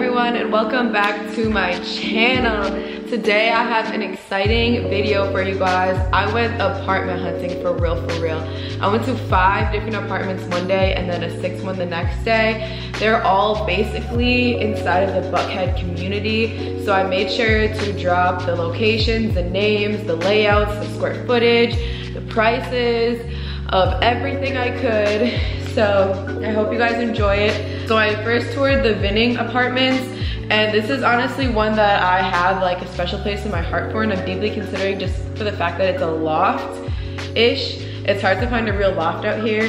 everyone, and welcome back to my channel. Today I have an exciting video for you guys. I went apartment hunting for real. I went to 5 different apartments one day and then a 6th one the next day. They're all basically inside of the Buckhead community, so I made sure to drop the locations, the names, the layouts, the square footage, the prices of everything I could. So I hope you guys enjoy it. So I first toured the Vinings apartments, and this is honestly one that I have like a special place in my heart for, and I'm deeply considering just for the fact that it's a loft-ish. It's hard to find a real loft out here.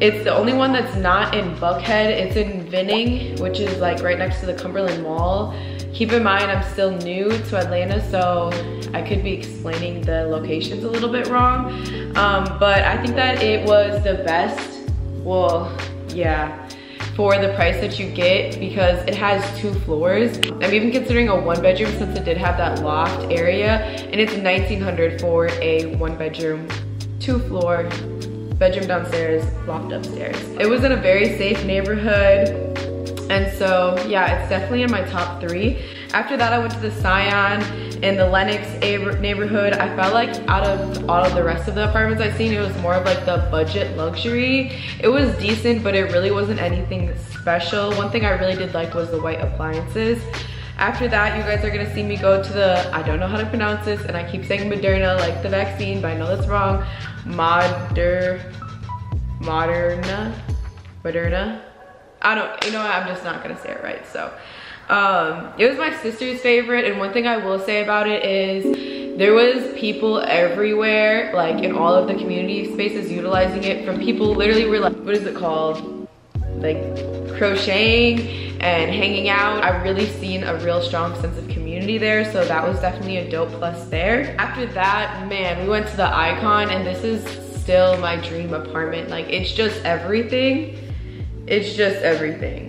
It's the only one that's not in Buckhead. It's in Vinings, which is like right next to the Cumberland Mall. Keep in mind, I'm still new to Atlanta, so I could be explaining the locations a little bit wrong, but I think that it was the best, well, yeah, for the price that you get, because it has 2 floors. I'm even considering a 1-bedroom since it did have that loft area, and it's $1,900 for a 1-bedroom, 2-floor, bedroom downstairs, loft upstairs. It was in a very safe neighborhood, and so yeah, it's definitely in my top 3. After that, I went to the Cyan in the Lenox neighborhood. I felt like out of all of the rest of the apartments I've seen, it was more of like the budget luxury. It was decent, but it really wasn't anything special. One thing I really did like was the white appliances. After that, you guys are gonna see me go to the, I don't know how to pronounce this, and I keep saying Moderna like the vaccine, but I know that's wrong. Moderna? I don't, you know what, I'm just not gonna say it right, so. It was my sister's favorite, and one thing I will say about it is there was people everywhere, like in all of the community spaces utilizing it. From people literally were like, what is it called? Like crocheting and hanging out. I've really seen a real strong sense of community there, so that was definitely a dope plus there. After that, man, we went to the Icon, and this is still my dream apartment. Like, it's just everything. It's just everything.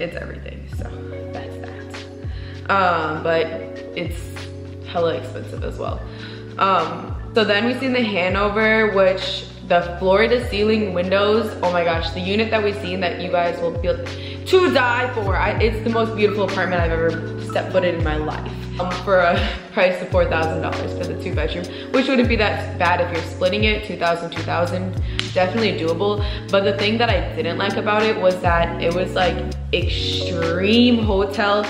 It's everything, so that's that. But it's hella expensive as well. So then we seen the Hanover, which the floor to ceiling windows, oh my gosh, the unit that we seen that you guys will feel to die for. It's the most beautiful apartment I've ever stepped footed in my life. For a price of $4,000 for the 2-bedroom, which wouldn't be that bad if you're splitting it, 2,000, 2,000, definitely doable. But the thing that I didn't like about it was that it was like extreme hotel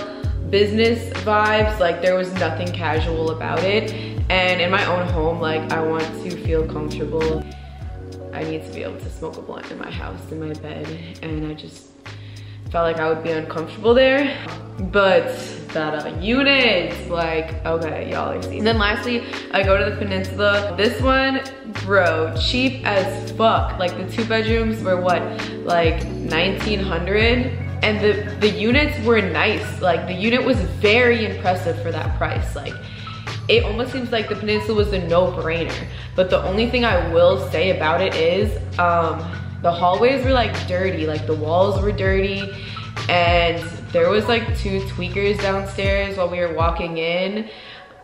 business vibes. Like, there was nothing casual about it, and in my own home, like, I want to feel comfortable. I need to be able to smoke a blunt in my house, in my bed, and I just felt like I would be uncomfortable there. But that unit, like, okay, y'all are seeing. And then lastly, I go to the Peninsula. This one, bro, cheap as fuck. Like, the 2 bedrooms were what, like $1,900, and the units were nice. Like, the unit was very impressive for that price. Like, it almost seems like the Peninsula was a no-brainer. But the only thing I will say about it is the hallways were like dirty, like the walls were dirty, and there was like 2 tweakers downstairs while we were walking in.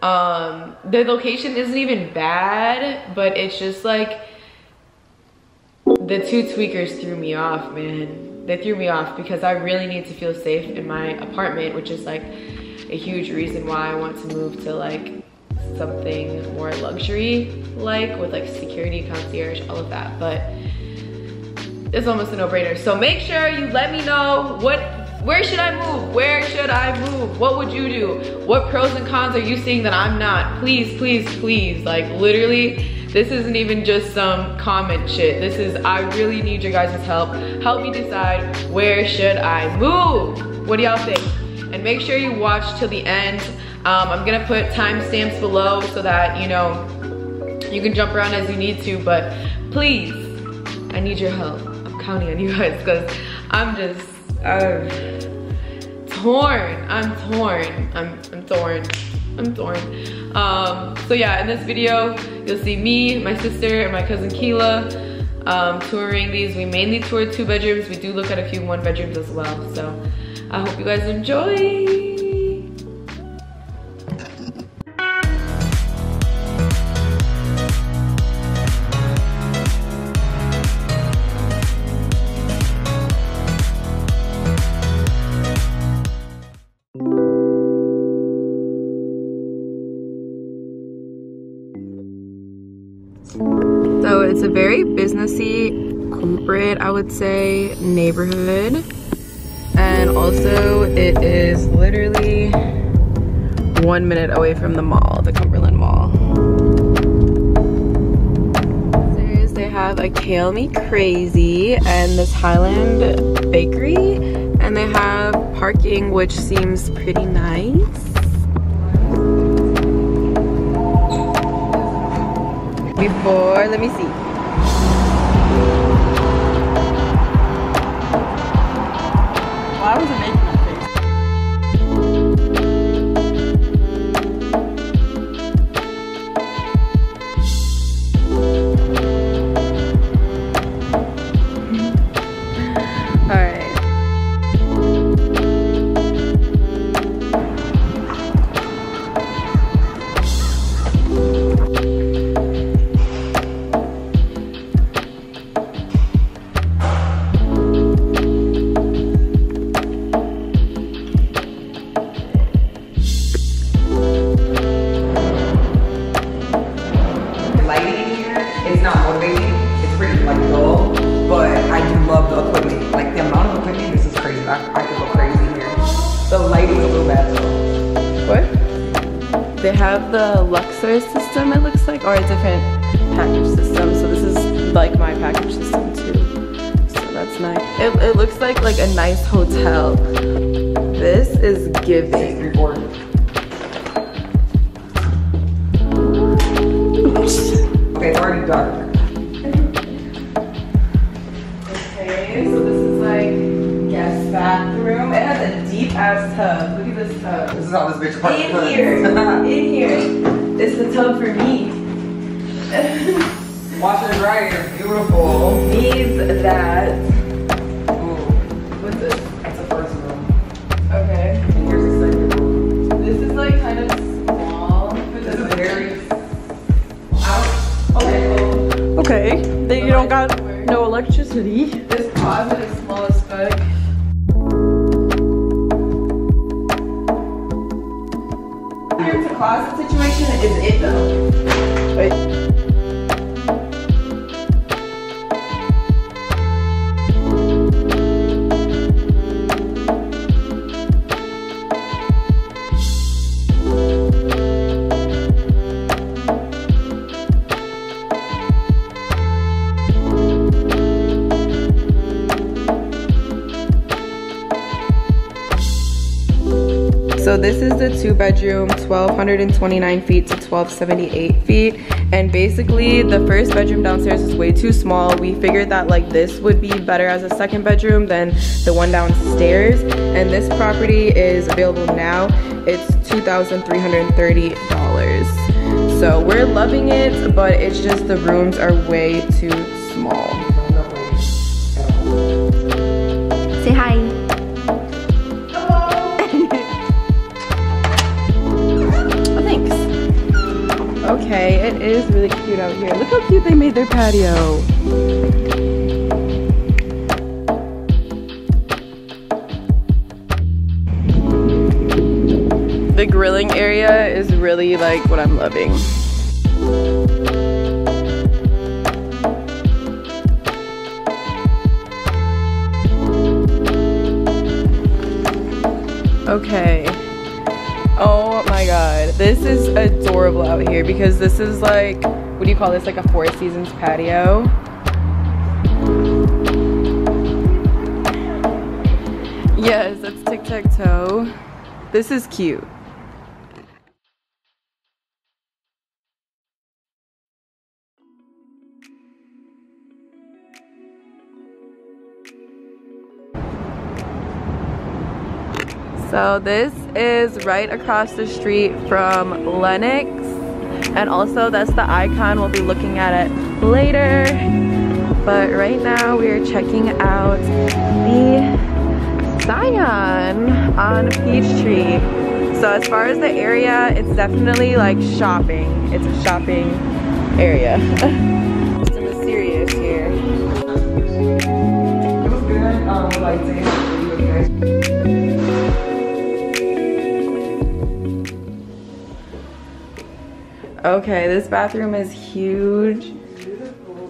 The location isn't even bad, but it's just like the 2 tweakers threw me off, man. They threw me off because I really need to feel safe in my apartment, which is like a huge reason why I want to move to like something more luxury, like with like security, concierge, all of that. But it's almost a no-brainer. So make sure you let me know where should I move? Where should I move? What would you do? What pros and cons are you seeing that I'm not? Please, please, please. Like, literally, this isn't even just some comment shit. This is, I really need your guys' help. Help me decide, where should I move? What do y'all think? And make sure you watch till the end. I'm gonna put timestamps below so that, you know, you can jump around as you need to, but please, I need your help. Counting on you guys, because I'm just torn. So yeah, in this video you'll see me, my sister, and my cousin Keela touring these. We mainly toured 2 bedrooms. We do look at a few 1-bedrooms as well, so I hope you guys enjoy. it's a very businessy, corporate, I would say, neighborhood. And also it is literally 1 minute away from the mall, the Cumberland Mall. They have a Kale Me Crazy and this Highland Bakery, and they have parking, which seems pretty nice. Before, let me see. Well, I wasn't making that face. All right. They have the Luxor system, it looks like, or a different package system. So this is like my package system too. So that's nice. It looks like a nice hotel. This is giving. Okay, it's already dark. Okay, so this is like guest bathroom. It has a deep ass tub. Look at this tub. This is how this bitch party goes. In here. It's the tub for me. Washer and dryer. Beautiful. Needs that. Ooh. What's this? That's the first room. Okay. And here's the second room. This is like kind of small. This is very out. Okay. Okay. Then you don't got no electricity. This closet is small as fuck. Closet situation is it though. Wait. So this is the 2-bedroom, 1,229 feet to 1,278 feet. And basically the first bedroom downstairs is way too small. We figured that like this would be better as a second bedroom than the one downstairs. And this property is available now. It's $2,330. So we're loving it, but it's just the rooms are way too small. Say hi. Okay, it is really cute out here. Look how cute they made their patio. The grilling area is really like what I'm loving. Okay. Oh my god, this is adorable out here because this is like, what do you call this, like a Four Seasons patio. Yes, that's tic-tac-toe. This is cute. So this is right across the street from Lenox, and also that's the Icon. We'll be looking at it later, but right now we are checking out the Cyan on Peachtree. So as far as the area, it's definitely like shopping. It's a shopping area. It's mysterious here. It was good. Lighting. Okay, this bathroom is huge. Beautiful.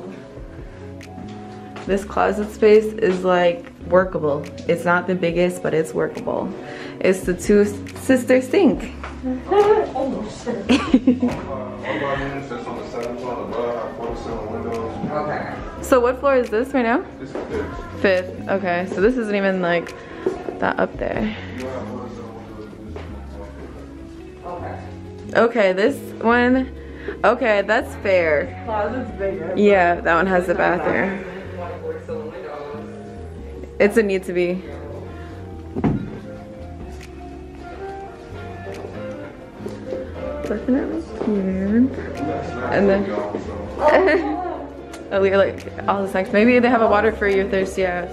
This closet space is like workable. It's not the biggest, but it's workable. It's the two sister sink. So what floor is this right now? This is fifth. Fifth, okay. So this isn't even like that up there. Okay, this one, okay, that's fair. Closet's bigger. Yeah, that one has the bathroom. It's a need to be. Definitely cute. And then, oh, we're like all the snacks. Maybe they have a water for your thirsty ass.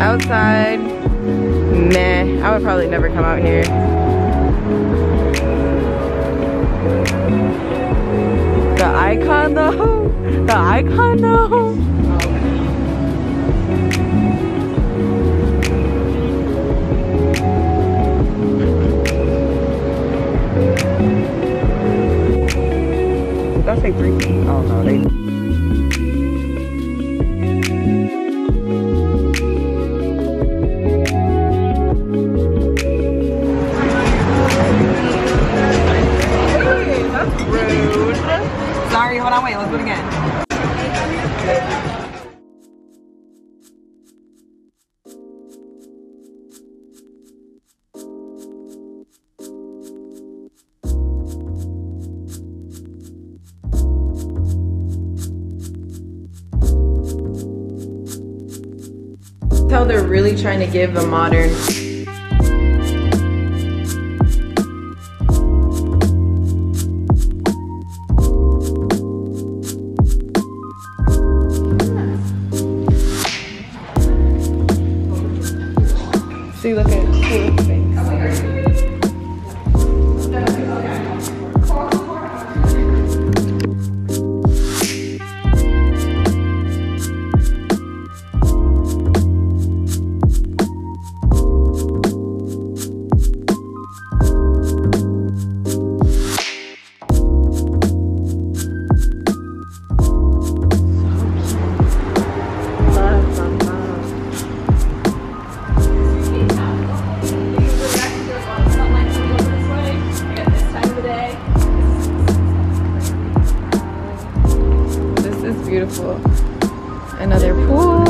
Outside, meh. I would probably never come out here. The Icon though. The Icon though. That's like 3 feet. Oh no, they. How they're really trying to give a modern see, look at it. Beautiful. Another pool.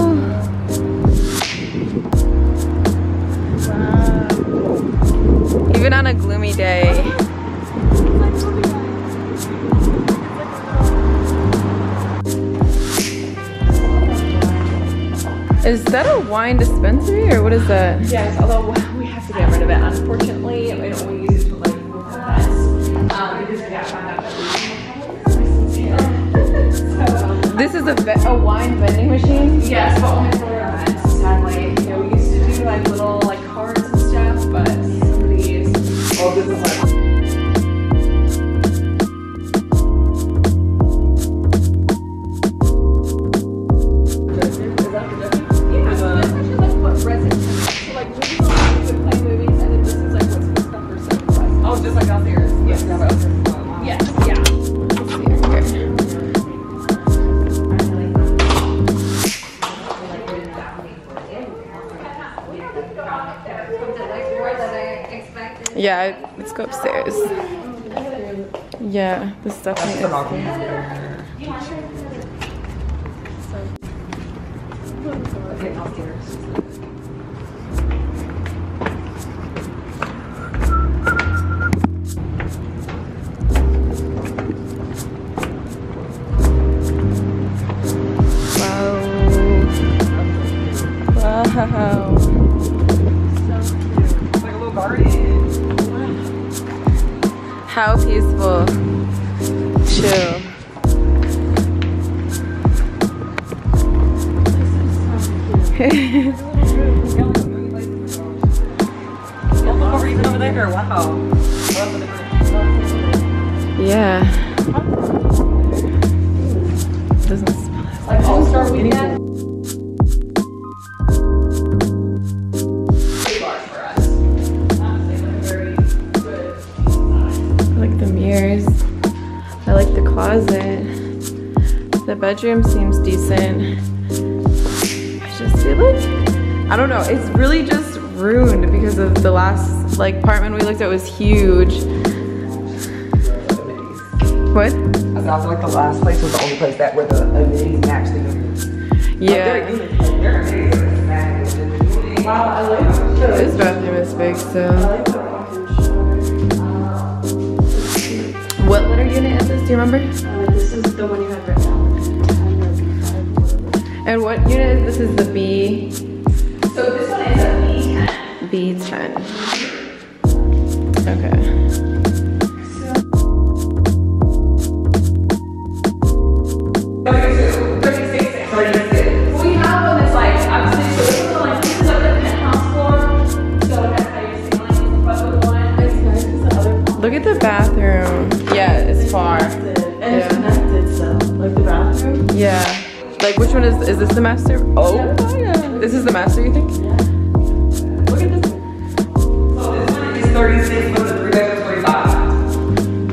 Wow. Even on a gloomy day. Is that a wine dispensary or what is that? Yes, although we have to get rid of it, unfortunately. We don't want to use it to like move on us. We just got found out that we this is a wine vending machine? Yes, but only for events, sadly. You know, we used to do like little like cards and stuff, but some of these. Oh, this is like. Is that the W? Yeah, so that's actually like what resin. So like movies on like, play movies, and then this is like what's the stuff for surprise. Oh, just like out there. Yes. Yes, yeah. Yeah, let's go upstairs. Yeah, this stuff is. Wow. Wow. How peaceful, chill. Yeah. Doesn't smell like all star weekend. like the closet. The bedroom seems decent. I just feel like, I don't know, it's really just ruined because of the last like apartment we looked at was huge. What? I thought like the last place was the only place that where the amenities matched the units. Yeah. Wow, I like this bathroom is big, so. What letter unit is this? Do you remember? This is the one you have right now. And what unit is this? Is the B? So this one is a B. B10. Okay. Look at the bathroom. Yeah, it's far. And yeah. It's connected, so. Like the bathroom? Yeah. Like which one is this the master? Oh, yeah. This is the master, you think? Yeah. Look at this. So this one is 36, but the 3 is 45.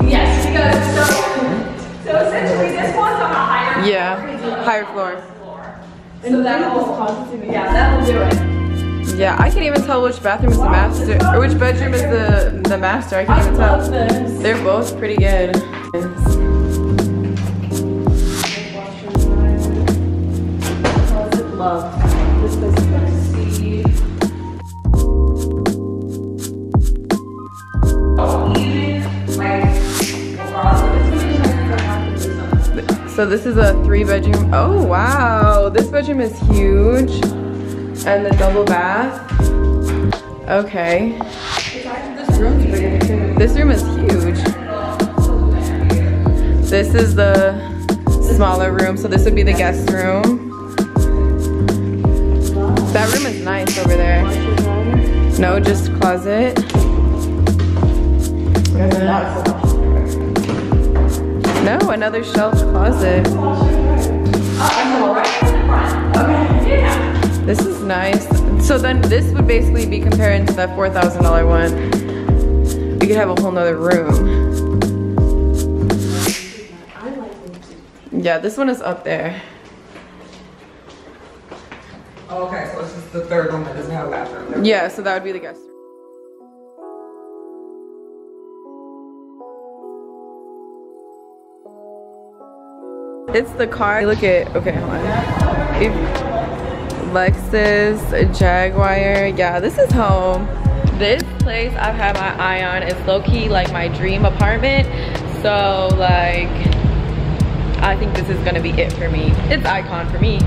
Yes, because so essentially this one's on a higher floor. Yeah, higher floor. And so that will, yeah, that will do it. Yeah, I can't even tell which bathroom is the master, or which bedroom is the master. I can't even tell. They're both pretty good. So this is a 3-bedroom. Oh wow, this bedroom is huge. And the double bath. Okay. This room is huge. This is the smaller room, so this would be the guest room. That room is nice over there. No, just closet. No, another shelf closet. Okay. This is nice. So then this would basically be compared to that $4,000 one. We could have a whole nother room. Yeah, this one is up there. Oh, okay, so this is the third one that doesn't have a bathroom. Yeah, so that would be the guest room. It's the car. Look at, okay, hold on. Lexus, Jaguar. Yeah, this is home. This place I've had my eye on is low-key like my dream apartment. So like, I think this is gonna be it for me. It's Icon for me.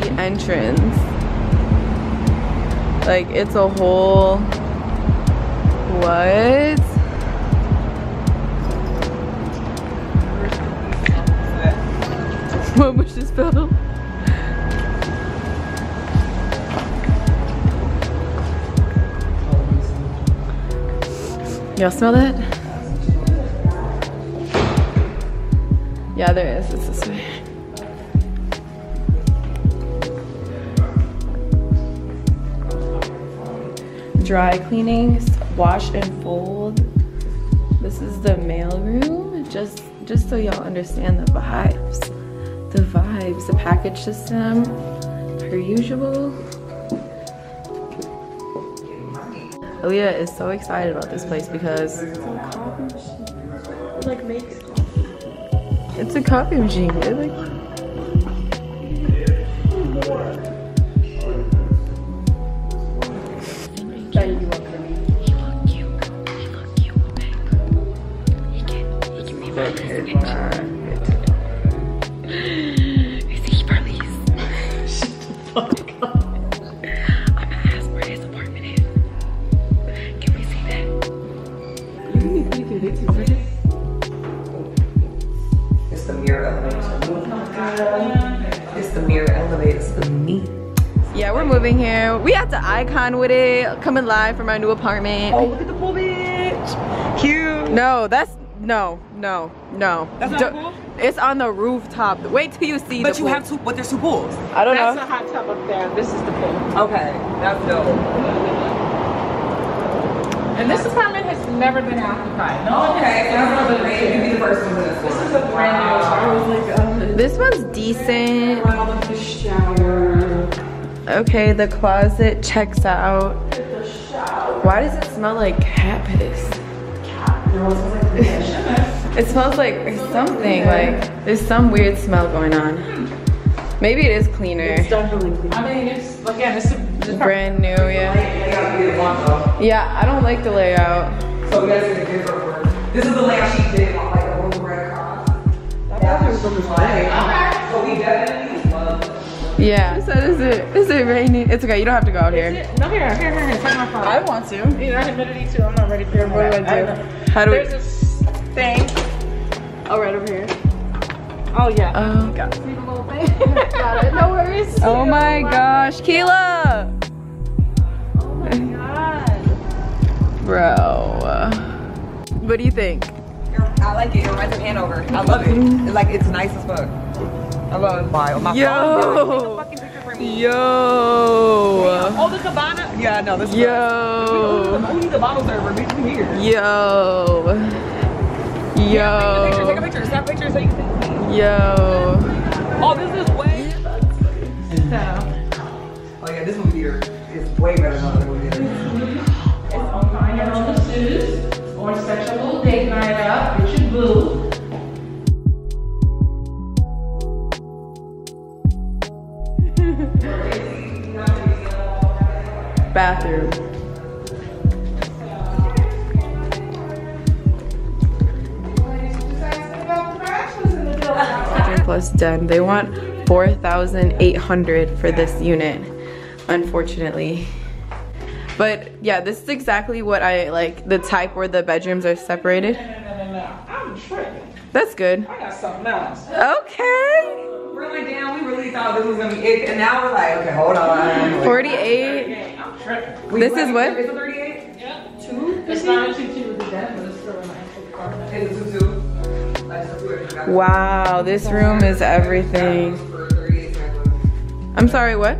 The entrance. Like it's a whole, what? What was this spell? Y'all smell that? Yeah, there is. It's this way. Dry cleaning, wash and fold. This is the mail room. Just so y'all understand the vibes. The vibes, the package system, per usual. Aaliyah is so excited about this place because it's a coffee machine. It like makes coffee. It's a coffee machine. It like Icon with it, coming live from our new apartment. Oh, look at the pool, bitch. Cute. No, that's no. That's not a pool? It's on the rooftop. Wait till you see. But the you pool. Have two. But there's two pools. I don't know. That's a hot tub up there. This is the pool. Okay, that's dope. And this apartment has never been occupied. No. Okay, that's not the main. You be the first one. This is a this one's decent. Okay, the closet checks out. Why does it smell like cat piss? It smells like something, like there's some weird smell going on. Maybe it is cleaner. It's definitely cleaner. I mean, it's again, it's brand new, yeah. Yeah, I don't like the layout. So that's a different one. This is the layout she did on like the old red cross. That was from the light. So we definitely love it. Yeah. So is it raining? It's okay. You don't have to go out here. No, here. Take my phone. I want to. Yeah, humidity too. I'm not ready for it. What do I do? How do we? There's this thing. Oh, right over here. Oh yeah. Oh my God. Leave a little thing. Got it. No worries. Oh my gosh, Keila. Oh my God. Bro, what do you think? I like it. It reminds me of Hanover. I love it. Like it's nice as fuck. Hello, my yo, phone. Yo. Oh, the cabana. Yeah, no, this is. Yo. We need the bottle server. We can hear. Yo. Yo. Yeah, take a picture. Snap a picture so you can see. Yo. Oh, this is way. Oh yeah, this one here is way better than the other. It's online and on the suits or sexual date night out. Richard Blue. Bathroom. Plus done. They want 4,800 for this unit, unfortunately. But yeah, this is exactly what I like. The type where the bedrooms are separated. I'm tripping. That's good. I got something else. Okay. Really down. We really thought this was gonna be it, and now we're like, okay, hold on. 48. This is what? It's a 38? Yeah. Two? It's not a 2-2 with the dead, but it's still an actual carpet. It's a 2-2. Wow, this room is everything. I'm sorry, what?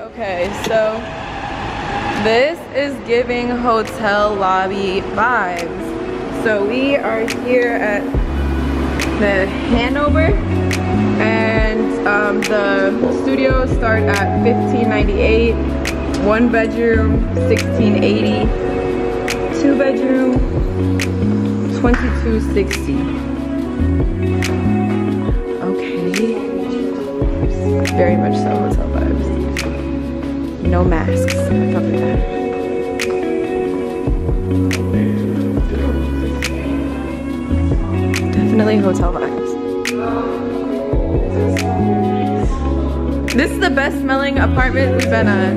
Okay, so this is giving hotel lobby vibes. So we are here at the Hanover, and the studios start at $1,598. One bedroom, $1,680. Two bedroom, $2,260. Okay, very much so hotel vibes. No masks. I thought we had. Definitely hotel vibes. This is the best smelling apartment we've been at.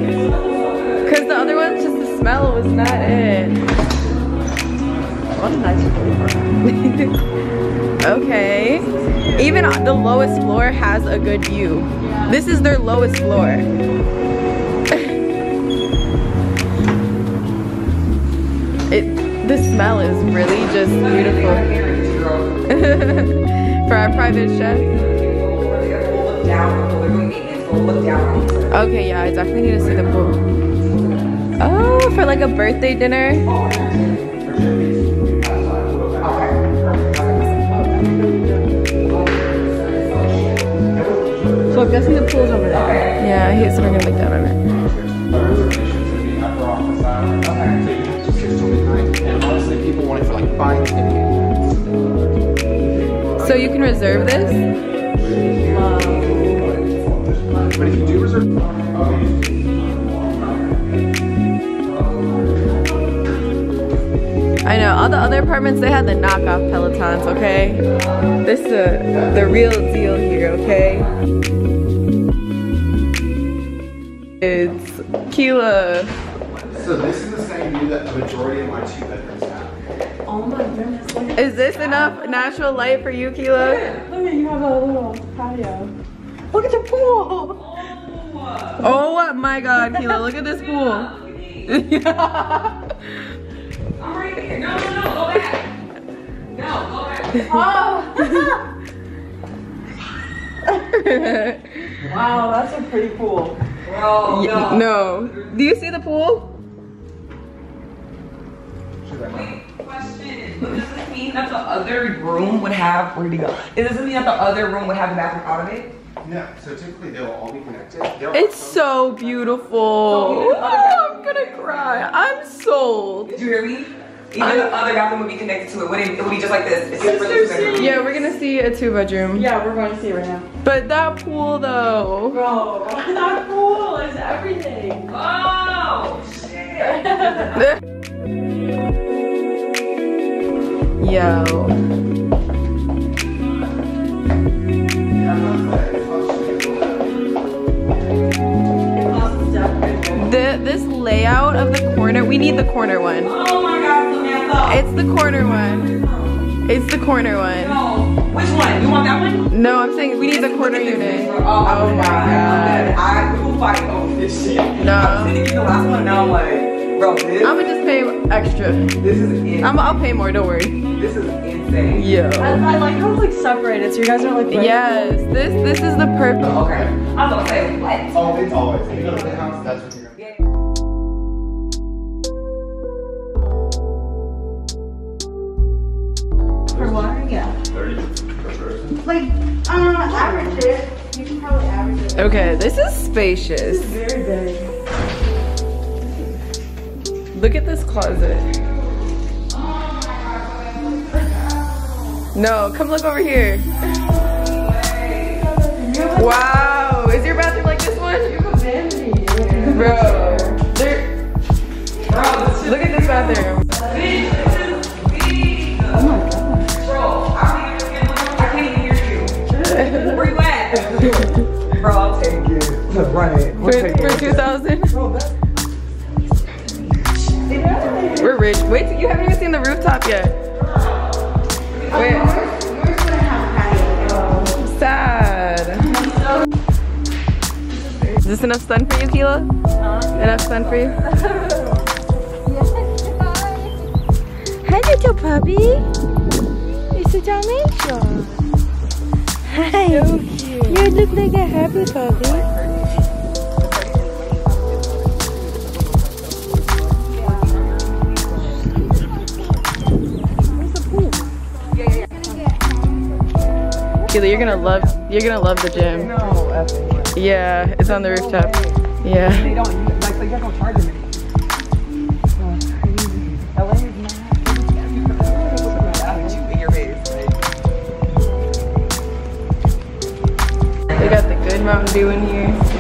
Cause the other one, just the smell was not it. What a nice. Okay. Even the lowest floor has a good view. This is their lowest floor. The smell is really just beautiful. For our private chef. Okay, yeah, I definitely need to see the pool. Oh, for like a birthday dinner. So Look, I see the pool's over there. Yeah, I hate sitting like that on it. Just gets $29. And honestly, people want it for like $5.50. So you can reserve this? But if you do reserve, I know all the other apartments, they had the knockoff Pelotons, okay? This is the real deal here, okay? It's Kila. So this is the same view that the majority of my 2 bedrooms have. Oh my goodness! Look at this. Is this enough natural light for you, Kila? Yeah, look at you have a little patio. Look at the pool! Oh, oh my god, Kila, look at this pool. I'm right here. No, no, no, go back. No, go back. Oh! Wow, that's a pretty pool. Bro, no. No. Do you see the pool? Wait, question. Does this mean that the other room would have, where'd he go? Does this mean that the other room would have the bathroom out of it? No, so typically they will all be connected. It's so beautiful. Oh, I'm gonna cry. I'm sold. Did you hear me? Even the other bathroom would be connected to it. It would be just like this. Yeah, we're gonna see a 2 bedroom. Yeah, we're going to see it right now. But that pool though. Bro, that pool is everything. Oh, shit. Yo. This layout of the corner, we need the corner one. Oh my god, Samantha. It's the corner one. It's the corner one. No, which one? You want that one? No, I'm saying we need the corner unit. Oh my god. I will fight over this shit. No. I'm gonna get the last one and I'm like, bro, this. I'm gonna just pay extra. This is insane. I'll pay more, don't worry. This is insane. Yo. I like how it's like separated, so you guys aren't like ready. Yes, this is the perfect. Okay. I was gonna say, what? Oh, it's always. If you go to the house, that's what you're gonna get. Like, average it. You can probably average it. Okay, this is spacious. This is very big. Look at this closet. Oh my god. No, come look over here. Wow, is your bathroom like this one? Bro, look at this bathroom. Oh my god. Where you at? Bro, I'll take you. To run it. For 2000? We're rich. Wait, you haven't even seen the rooftop yet. Wait. We're gonna have a patio. Sad. Is this enough sun for you, Kila? Enough sun for you? Yes, hi. Hi, little puppy. It's a Dalmatian. Hi! So cute. You look like a happy puppy. Where's the pool? Kila, you're gonna love the gym. No, yeah, it's on the rooftop. Way. Yeah. They don't like they don't charge them. Mountain Dew in here.